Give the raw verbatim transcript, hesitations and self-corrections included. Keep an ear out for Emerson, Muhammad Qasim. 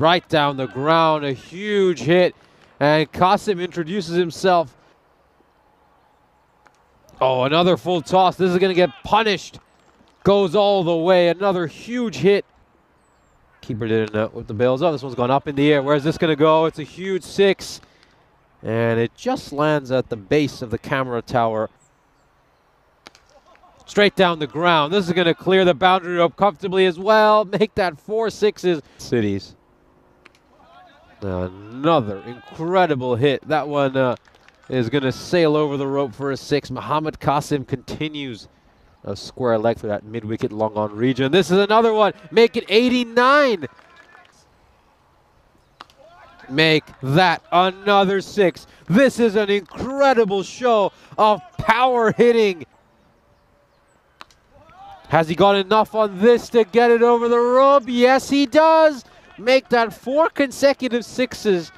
right down the ground, a huge hit, and Qasim introduces himself. Oh, another full toss. This is going to get punished. Goes all the way. Another huge hit. Keeper didn't know with the bails. Oh, this one's gone up in the air. Where's this going to go? It's a huge six. And it just lands at the base of the camera tower. Straight down the ground. This is going to clear the boundary rope comfortably as well. Make that four sixes. Cities. Another incredible hit. That one... Uh, is going to sail over the rope for a six. Muhammad Qasim continues a square leg for that mid-wicket long-on region. This is another one. Make it eighty-nine. Make that another six. This is an incredible show of power hitting. Has he got enough on this to get it over the rope? Yes, he does. Make that four consecutive sixes.